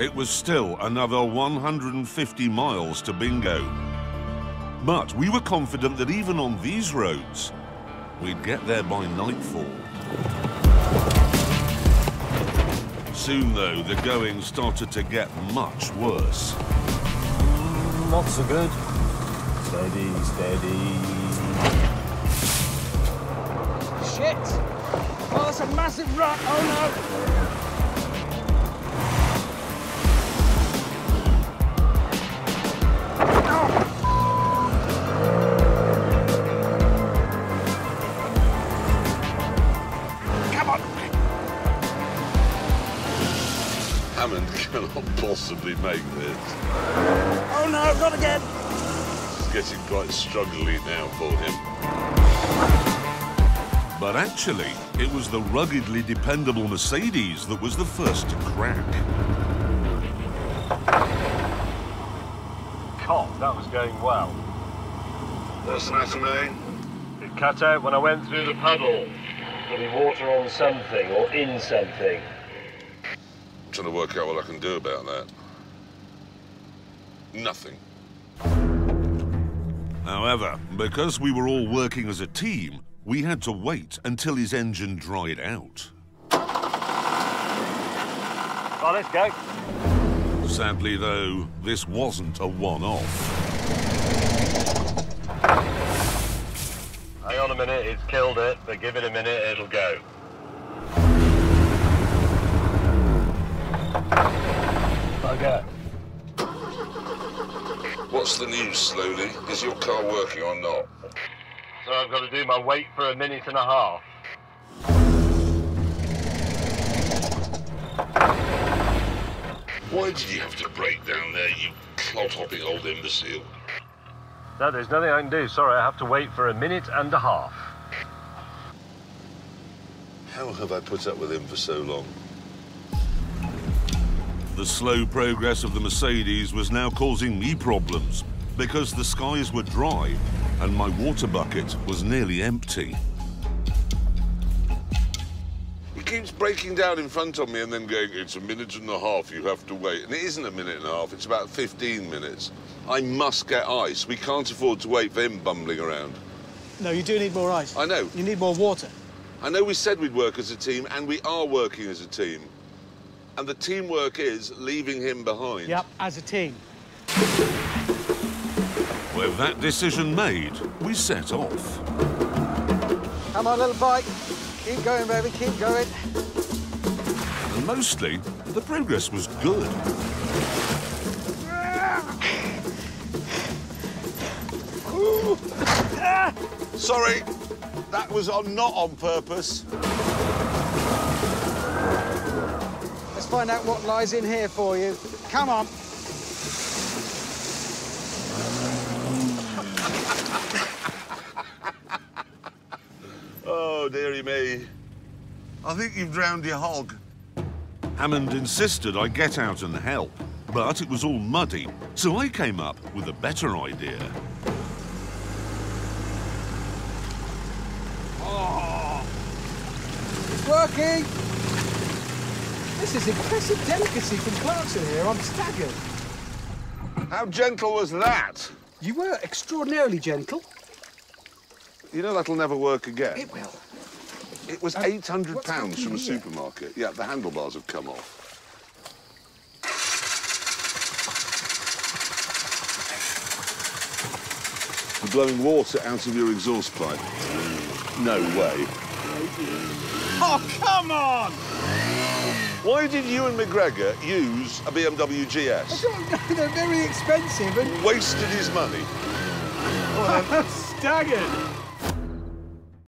it was still another 150 miles to bingo. But we were confident that even on these roads, we'd get there by nightfall. Soon, though, the going started to get much worse. Not so good. Steady, steady. Shit! Oh, that's a massive rut! Oh, no! Cannot possibly make this. Oh no, not again! It's getting quite struggling now for him. But actually, it was the ruggedly dependable Mercedes that was the first to crack. God, that was going well. That's nice and lane. It cut out when I went through the puddle. Putting water on something or in something. I'm trying to work out what I can do about that. Nothing. However, because we were all working as a team, we had to wait until his engine dried out. Well, let's go. Sadly, though, this wasn't a one-off. Hang on a minute, it's killed it, but give it a minute, it'll go. Okay. What's the news, Slowly? Is your car working or not? So I've got to do my wait for a minute and a half. Why did you have to break down there, you clod-hopping old imbecile? No, there's nothing I can do. Sorry, I have to wait for a minute and a half. How have I put up with him for so long? The slow progress of the Mercedes was now causing me problems because the skies were dry and my water bucket was nearly empty. It keeps breaking down in front of me and then going, it's a minute and a half, you have to wait. And it isn't a minute and a half, it's about 15 minutes. I must get ice. We can't afford to wait for him bumbling around. No, you do need more ice. I know. You need more water. I know we said we'd work as a team, and we are working as a team. And the teamwork is leaving him behind. Yep, as a team. With that decision made, we set off. Come on, little bike. Keep going, baby, keep going. And mostly, the progress was good. Sorry, that was not on purpose. Find out what lies in here for you. Come on. Oh, dearie me. I think you've drowned your hog. Hammond insisted I get out and help, but it was all muddy, so I came up with a better idea. Oh. It's working. This is impressive delicacy from Clarkson here. I'm staggered. How gentle was that? You were extraordinarily gentle. You know that'll never work again. It will. It was £800 from a supermarket. Yeah, the handlebars have come off. You're blowing water out of your exhaust pipe. No way. Oh, come on! Why did Ewan McGregor use a BMW GS? I don't know, they're very expensive and... Wasted his money. I'm staggered.